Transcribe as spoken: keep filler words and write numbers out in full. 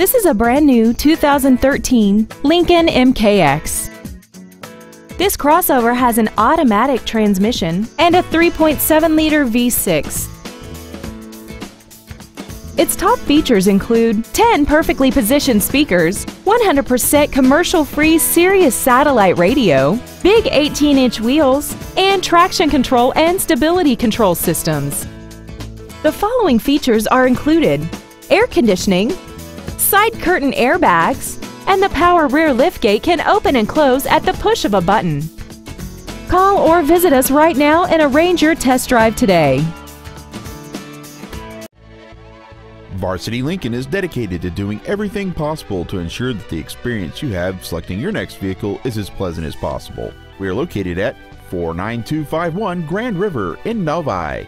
This is a brand new two thousand thirteen Lincoln M K X. This crossover has an automatic transmission and a three point seven liter V six. Its top features include ten perfectly positioned speakers, one hundred percent commercial-free Sirius satellite radio, big eighteen inch wheels, and traction control and stability control systems. The following features are included: air conditioning, side curtain airbags, and the power rear liftgate can open and close at the push of a button. Call or visit us right now and arrange your test drive today. Varsity Lincoln is dedicated to doing everything possible to ensure that the experience you have selecting your next vehicle is as pleasant as possible. We are located at four nine two five one Grand River in Novi.